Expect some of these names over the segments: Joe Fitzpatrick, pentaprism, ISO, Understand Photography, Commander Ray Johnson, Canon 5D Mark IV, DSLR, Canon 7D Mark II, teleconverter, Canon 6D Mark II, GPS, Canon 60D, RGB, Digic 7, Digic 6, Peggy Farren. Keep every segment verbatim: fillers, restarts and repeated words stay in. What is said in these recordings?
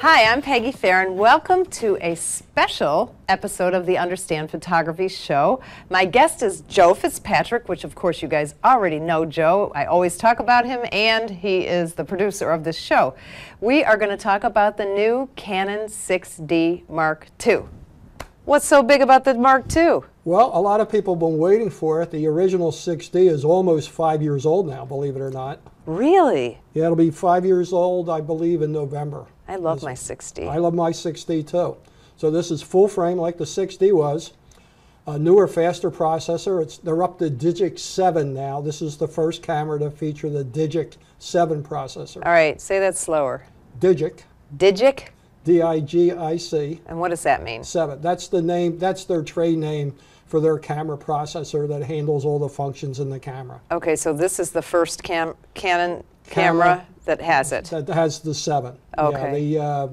Hi, I'm Peggy Farren. Welcome to a special episode of the Understand Photography show. My guest is Joe Fitzpatrick, which of course you guys already know Joe. I always talk about him, and he is the producer of this show. We are going to talk about the new Canon six D Mark two. What's so big about the Mark two? Well, a lot of people have been waiting for it. The original six D is almost five years old now, believe it or not. Really? Yeah, it'll be five years old, I believe, in November. I love it's, my six D. I love my six D too. So this is full frame like the six D was. A newer, faster processor. It's, they're up to Digic seven now. This is the first camera to feature the Digic seven processor. All right, say that slower. Digic. Digic? D I G I C. And what does that mean? Seven. That's the name, that's their trade name for their camera processor that handles all the functions in the camera. Okay, so this is the first cam Canon camera, camera that has it. That has the seven. Okay. Yeah,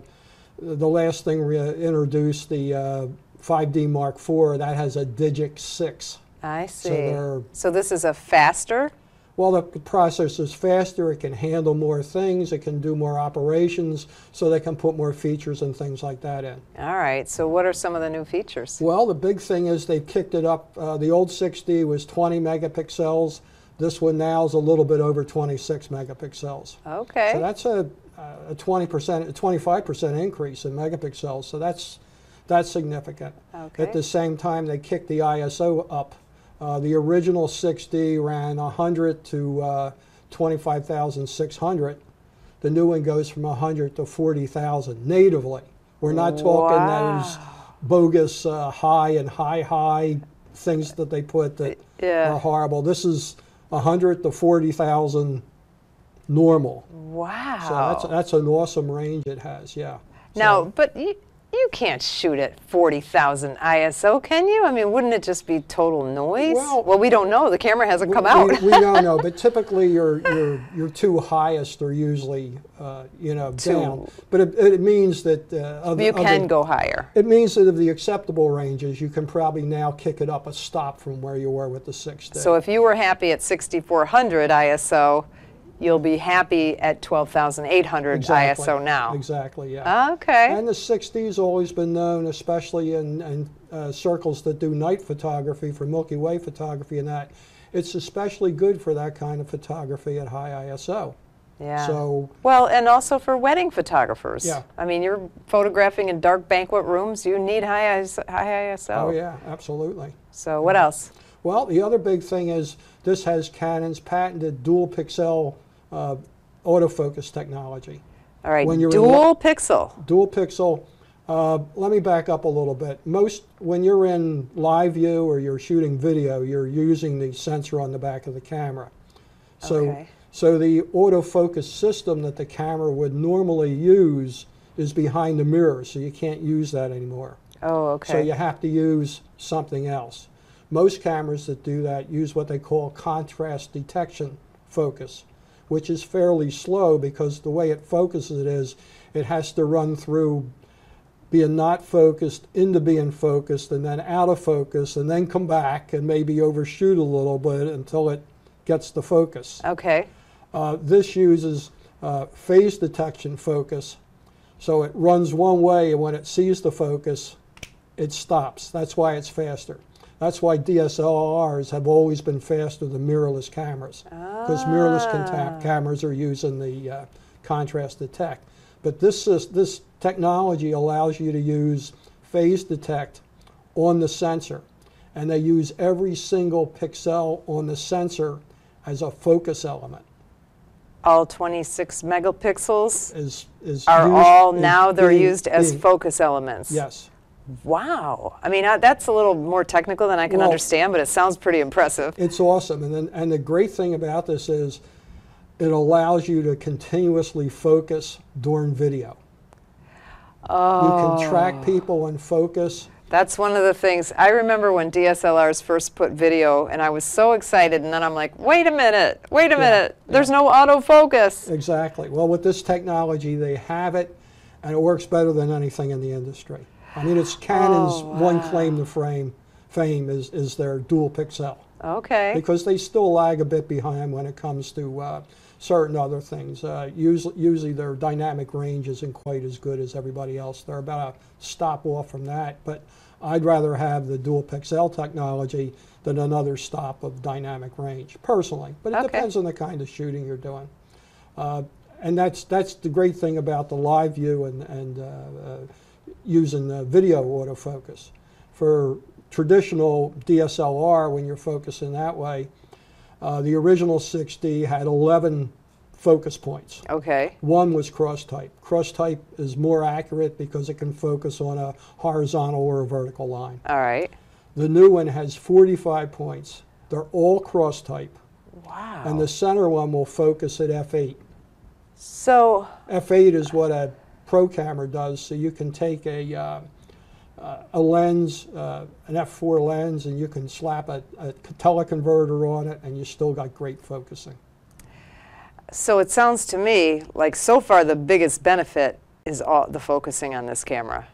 the, uh, the last thing we introduced, the uh, five D Mark four, that has a Digic six. I see. So, so this is a faster? Well, the processor's faster, it can handle more things, it can do more operations, so they can put more features and things like that in. All right, so what are some of the new features? Well, the big thing is they've kicked it up. Uh, the old six D was twenty megapixels. This one now is a little bit over twenty-six megapixels. Okay. So that's a, a twenty percent, a twenty-five percent increase in megapixels, so that's, that's significant. Okay. At the same time, they kicked the I S O up. Uh, the original six D ran one hundred to uh, twenty-five thousand six hundred. The new one goes from one hundred to forty thousand natively. We're not talking wow. those bogus uh, high and high high things that they put that yeah. are horrible. This is one hundred to forty thousand normal. Wow. So that's, that's an awesome range it has, yeah. Now, so, but... you can't shoot at forty thousand I S O, can you? I mean, wouldn't it just be total noise? Well, well we don't know. The camera hasn't we, come out. We, we don't know, but typically your, your, your two highest are usually, uh, you know, two. down. But it, it means that... Uh, of, you can of, go higher. It means that of the acceptable ranges, you can probably now kick it up a stop from where you were with the six D. So if you were happy at sixty-four hundred I S O, you'll be happy at twelve thousand eight hundred exactly. I S O now. Exactly, yeah. Okay. And the six D's always been known, especially in, in uh, circles that do night photography for Milky Way photography and that. It's especially good for that kind of photography at high I S O. Yeah. So, well, and also for wedding photographers. Yeah. I mean, you're photographing in dark banquet rooms, you need high, I S O. Oh, yeah, absolutely. So what else? Well, the other big thing is this has Canon's patented dual pixel Uh, autofocus technology. All right, when you're dual pixel. Dual pixel. Uh, let me back up a little bit. Most, when you're in live view or you're shooting video, you're using the sensor on the back of the camera. So, okay. so the autofocus system that the camera would normally use is behind the mirror, so you can't use that anymore. Oh, okay. So you have to use something else. Most cameras that do that use what they call contrast detection focus, which is fairly slow because the way it focuses it is, it has to run through being not focused into being focused and then out of focus and then come back and maybe overshoot a little bit until it gets the focus. Okay. Uh, this uses uh, phase detection focus. So it runs one way and when it sees the focus, it stops. That's why it's faster. That's why D S L Rs have always been faster than mirrorless cameras, because ah. mirrorless cameras are using the uh, contrast detect. But this, is, this technology allows you to use phase detect on the sensor, and they use every single pixel on the sensor as a focus element. All twenty-six megapixels is, is are used, all is now they're being, used as being, focus elements. Yes. Wow. I mean, uh, that's a little more technical than I can well, understand, but it sounds pretty impressive. It's awesome. And, then, and the great thing about this is it allows you to continuously focus during video. Oh. You can track people and focus. That's one of the things. I remember when D S L Rs first put video, and I was so excited, and then I'm like, wait a minute, wait a yeah, minute. Yeah. There's no autofocus. Exactly. Well, with this technology, they have it, and it works better than anything in the industry. I mean, it's Canon's oh, wow. one claim to frame, fame is, is their dual pixel. Okay. Because they still lag a bit behind when it comes to uh, certain other things. Uh, usually, usually their dynamic range isn't quite as good as everybody else. They're about a stop off from that, but I'd rather have the dual pixel technology than another stop of dynamic range, personally. But it okay. depends on the kind of shooting you're doing. Uh, and that's, that's the great thing about the live view and, and uh, uh, using the video autofocus. For traditional D S L R, when you're focusing that way, uh, the original six D had eleven focus points. Okay. One was cross-type. Cross-type is more accurate because it can focus on a horizontal or a vertical line. All right. The new one has forty-five points. They're all cross-type. Wow. And the center one will focus at F eight. So F eight is what a pro camera does, so you can take a uh, Uh, a lens, uh, an F four lens, and you can slap a, a teleconverter on it, and you still got great focusing. So it sounds to me like so far the biggest benefit is all the focusing on this camera.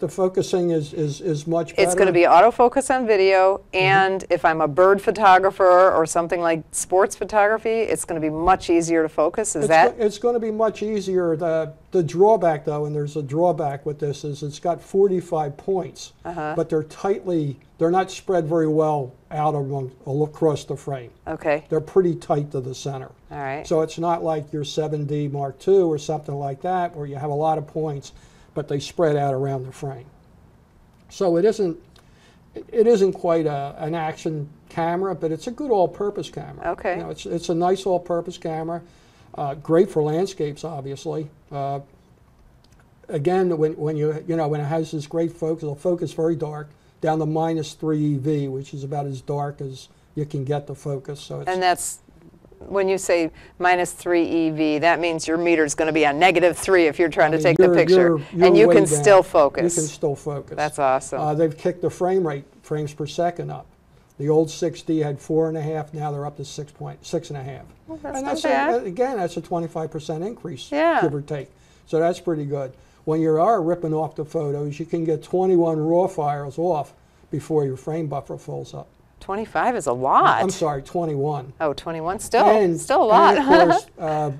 The focusing is, is, is much better. It's going to be autofocus on video, and mm-hmm. if I'm a bird photographer or something like sports photography, it's going to be much easier to focus. Is it's that? Go, it's going to be much easier. The, the drawback, though, and there's a drawback with this, is it's got forty-five points, uh-huh. but they're tightly, they're not spread very well out among, across the frame. Okay. They're pretty tight to the center. All right. So it's not like your seven D Mark two or something like that, where you have a lot of points, but they spread out around the frame. So it isn't, it isn't quite a, an action camera, but it's a good all-purpose camera. Okay. You know, it's, it's a nice all-purpose camera, uh, great for landscapes, obviously. Uh, again, when, when you, you know, when it has this great focus, it'll focus very dark, down to minus three E V, which is about as dark as you can get the focus. So it's, and that's, when you say minus three E V, that means your meter is going to be on negative three if you're trying I mean, to take the picture, you're, you're and you can down. still focus. You can still focus. That's awesome. Uh, they've kicked the frame rate, frames per second, up. The old six D had four and a half. Now they're up to six point six and a half. Well, that's and that's not bad. A, again, that's a twenty-five percent increase, yeah. give or take. So that's pretty good. When you are ripping off the photos, you can get twenty-one raw files off before your frame buffer fills up. twenty-five is a lot. I'm sorry, twenty-one. Oh, twenty-one still, and, still a lot. And of course, uh,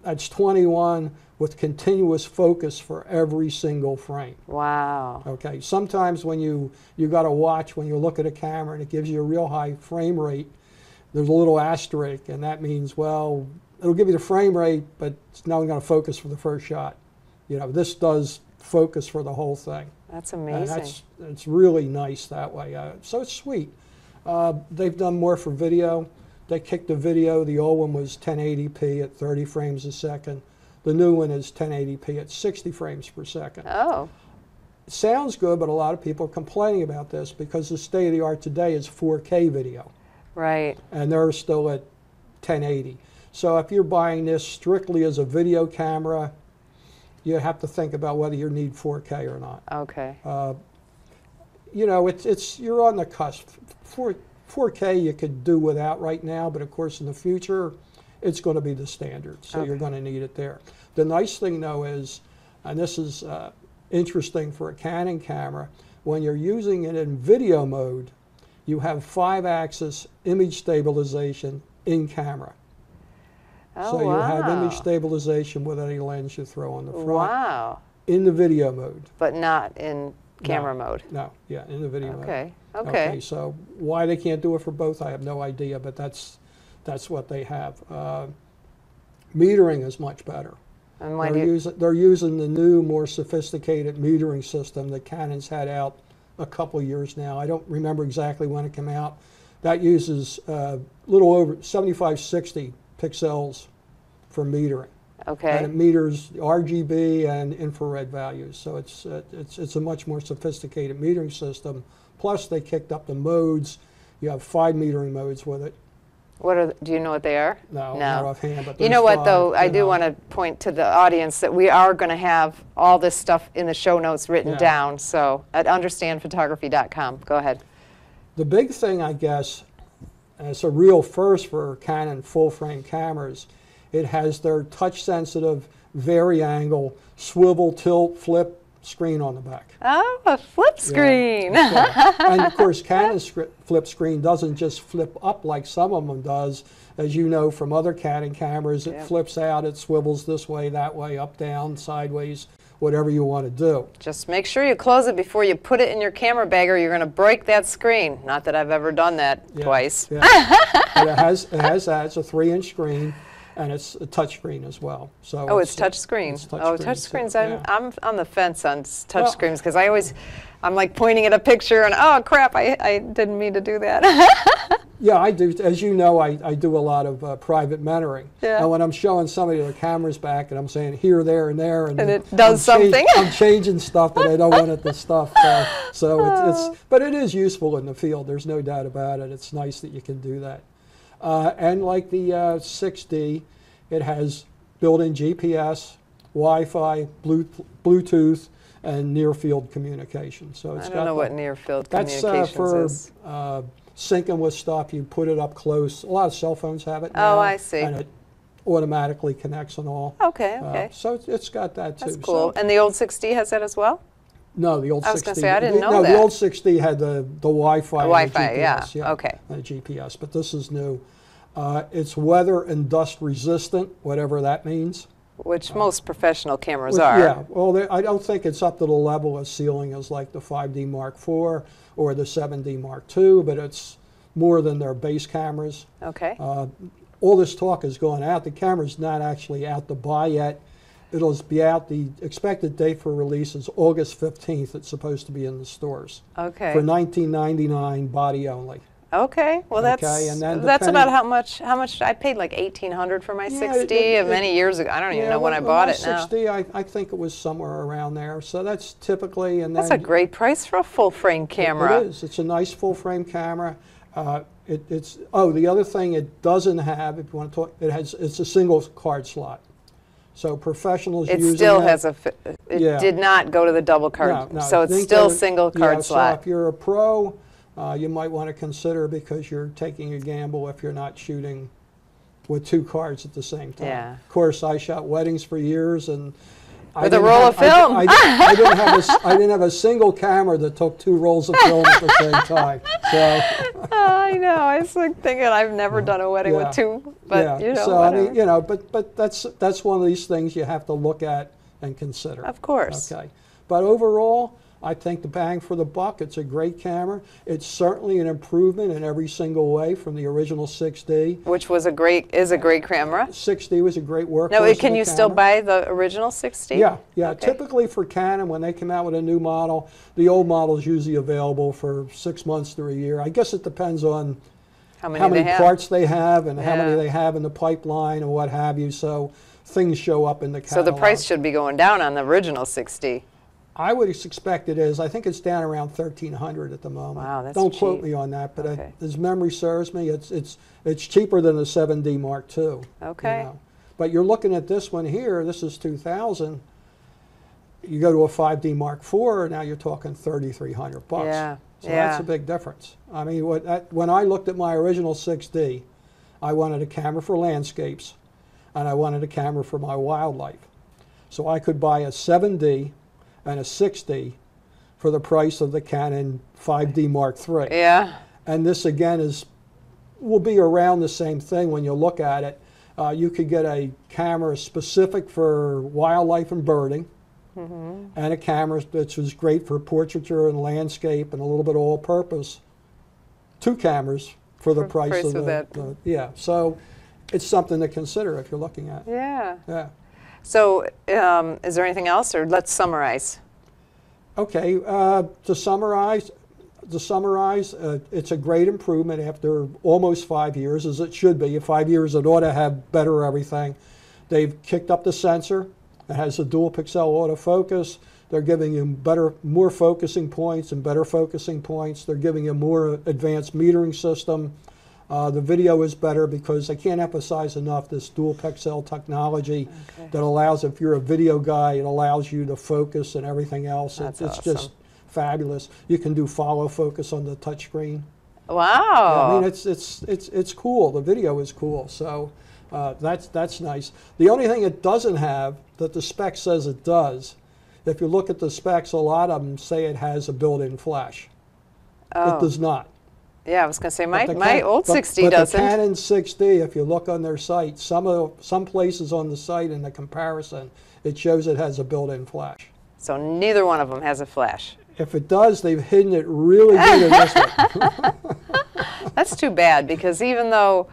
that's twenty-one with continuous focus for every single frame. Wow. Okay, sometimes when you, you gotta watch when you look at a camera and it gives you a real high frame rate, there's a little asterisk, and that means, well, it'll give you the frame rate, but it's not gonna focus for the first shot. You know, this does focus for the whole thing. That's amazing. And that's, it's really nice that way. Uh, so it's sweet. Uh, they've done more for video. They kicked the video. The old one was ten eighty p at thirty frames a second. The new one is ten eighty p at sixty frames per second. Oh. Sounds good, but a lot of people are complaining about this because the state of the art today is four K video. Right. And they're still at ten eighty. So if you're buying this strictly as a video camera, you have to think about whether you need four K or not. Okay. Uh, you know, it's, it's, you're on the cusp. four K you could do without right now, but of course in the future it's going to be the standard, so okay. you're going to need it there. The nice thing though is, and this is uh, interesting for a Canon camera, when you're using it in video mode, you have five axis image stabilization in camera. Oh, so you wow. have image stabilization with any lens you throw on the front wow. in the video mode. But not in camera no, mode. No, yeah, in the video okay. mode. Okay, okay. So why they can't do it for both, I have no idea, but that's that's what they have. Uh, metering is much better. And why they're, do us they're using the new, more sophisticated metering system that Canon's had out a couple years now. I don't remember exactly when it came out. That uses a uh, little over seventy-five sixty pixels for metering. Okay. And it meters R G B and infrared values, so it's, uh, it's, it's a much more sophisticated metering system. Plus, they kicked up the modes. You have five metering modes with it. What are? The, do you know what they are? No, no. Not offhand, but you know what, five, though, I do want to point to the audience that we are going to have all this stuff in the show notes written yeah. down. So at understand photography dot com. Go ahead. The big thing, I guess, and it's a real first for Canon full-frame cameras. It has their touch-sensitive, vary angle, swivel, tilt, flip, screen on the back. Oh, a flip screen. Yeah, so, and of course, Canon's flip screen doesn't just flip up like some of them does. As you know from other Canon cameras, it yeah. flips out, it swivels this way, that way, up, down, sideways, whatever you want to do. Just make sure you close it before you put it in your camera bag or you're going to break that screen. Not that I've ever done that yeah, twice. Yeah. But it has, it has that. It's a three-inch screen. And it's a touch screen as well. So oh, it's, it's touch screen. It's touch oh, touch screens. So, yeah. I'm, I'm on the fence on touch well, screens because I always, I'm like pointing at a picture and oh crap, I, I didn't mean to do that. Yeah, I do. As you know, I, I do a lot of uh, private mentoring. Yeah. And when I'm showing somebody their cameras back and I'm saying here, there, and there, and, and it does I'm something. Change, I'm changing stuff that I don't want it to stuff. Uh, so oh. it's, it's, but it is useful in the field. There's no doubt about it. It's nice that you can do that. Uh, and like the uh, six D, it has built-in G P S, Wi-Fi, Bluetooth, and near-field communication. So it's I don't got know the, what near-field communications that's, uh, for, is. Uh, syncing with stuff, you put it up close. A lot of cell phones have it now. Oh, I see. And it automatically connects and all. Okay, okay. Uh, so it's got that too. That's cool. So. And the old six D has that as well? No, the old six D. I was going to say, I didn't the, know no, that. No, the old six D had the, the Wi-Fi, the and the Wi-Fi, G P S, yeah. yeah, okay. And the G P S, but this is new. Uh, it's weather and dust resistant, whatever that means. Which uh, most professional cameras which, are. Yeah, well, I don't think it's up to the level of sealing as like the five D Mark four or the seven D Mark two, but it's more than their base cameras. Okay. Uh, all this talk is going out. The camera's not actually out to buy yet. It'll be out. The expected date for release is August fifteenth. It's supposed to be in the stores. Okay. For nineteen ninety-nine dollars body only. Okay. Well, that's okay. And then that's about how much how much I paid, like eighteen hundred dollars for my yeah, six D it, it, many years ago. I don't even yeah, know when well, I bought it now. six D, I, I think it was somewhere around there. So that's typically and then that's a great price for a full frame camera. It, it is. It's a nice full frame camera. Uh, it, it's oh the other thing it doesn't have if you want to talk it has it's a single card slot. So professionals it using still that, has a it yeah. did not go to the double card, no, no, so it's still single card yeah, slot. So if you're a pro, uh, you might want to consider because you're taking a gamble if you're not shooting with two cards at the same time. Yeah. Of course, I shot weddings for years and I with a roll have, of film. I, I, I, didn't have a, I didn't have a single camera that took two rolls of film at the same time. So. I know. I was thinking I've never done a wedding yeah. with two, but yeah. you know. So whatever. I mean, you know, but but that's that's one of these things you have to look at and consider. Of course. Okay. But overall, I think the bang for the buck. It's a great camera. It's certainly an improvement in every single way from the original six D, which was a great is a great camera. six D was a great workhorse. Now, can you camera. still buy the original six D? Yeah, yeah. Okay. Typically for Canon, when they come out with a new model, the old model is usually available for six months to a year. I guess it depends on how many, how many they parts have. they have and yeah. how many they have in the pipeline and what have you. So things show up in the catalog. So the price should be going down on the original six D. I would expect it is. I think it's down around thirteen hundred dollars at the moment. Wow, that's Don't cheap. quote me on that, but okay. I, as memory serves me, it's it's it's cheaper than the seven D Mark two. Okay. You know. But you're looking at this one here. This is two thousand dollars. You go to a five D Mark four. Now you're talking thirty-three hundred dollars bucks. Yeah. So yeah. that's a big difference. I mean, what that, when I looked at my original six D, I wanted a camera for landscapes, and I wanted a camera for my wildlife, so I could buy a seven D. And a six D for the price of the Canon five D Mark three. Yeah. And this again is will be around the same thing when you look at it. Uh, you could get a camera specific for wildlife and birding, mm-hmm. and a camera which was great for portraiture and landscape and a little bit all-purpose. Two cameras for the for price, price of, of the, that. The, yeah. So it's something to consider if you're looking at it. Yeah. Yeah. So um, is there anything else, or let's summarize? Okay, uh, to summarize, to summarize, uh, it's a great improvement after almost five years, as it should be. Five years, it ought to have better everything. They've kicked up the sensor. It has a dual pixel autofocus. They're giving you better, more focusing points and better focusing points. They're giving you more advanced metering system. Uh, the video is better because I can't emphasize enough this dual pixel technology okay. that allows, if you're a video guy, it allows you to focus and everything else. That's it, it's awesome. Just fabulous. You can do follow focus on the touchscreen. Wow! Yeah, I mean, it's it's it's it's cool. The video is cool, so uh, that's that's nice. The only thing it doesn't have that the spec says it does If you look at the specs, a lot of them say it has a built-in flash. Oh. It does not. Yeah, I was going to say, my, my old six D doesn't. But the Canon six D, if you look on their site, some, of, some places on the site in the comparison, it shows it has a built-in flash. So neither one of them has a flash. If it does, they've hidden it really good in this one. That's too bad, because even though,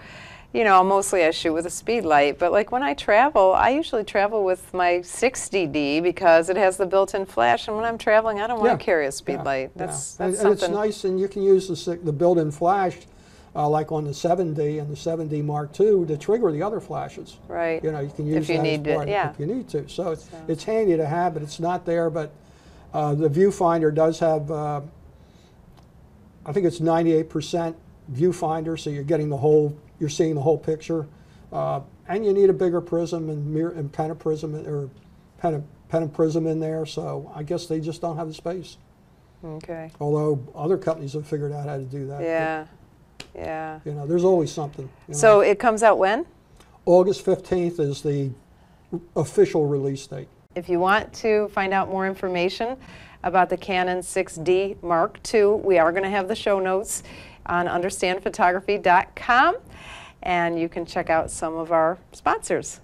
you know, mostly I shoot with a speed light, but like when I travel, I usually travel with my sixty D because it has the built-in flash, and when I'm traveling, I don't want to yeah. carry a speed yeah. light. That's, yeah. that's and, something. And it's nice, and you can use the, the built-in flash, uh, like on the seven D and the seven D Mark two, to trigger the other flashes. Right. You know, you can use if you that need as part, it, yeah. if you need to. So it's, so it's handy to have, but it's not there. But uh, the viewfinder does have, uh, I think it's ninety-eight percent viewfinder, so you're getting the whole. You're seeing the whole picture, uh, and you need a bigger prism and, mirror, and pentaprism or penta, pentaprism in there. So I guess they just don't have the space. Okay. Although other companies have figured out how to do that. Yeah, but, yeah. You know, there's always something. You know. So it comes out when? August fifteenth is the official release date. If you want to find out more information about the Canon six D Mark two, we are going to have the show notes on understand photography dot com, and you can check out some of our sponsors.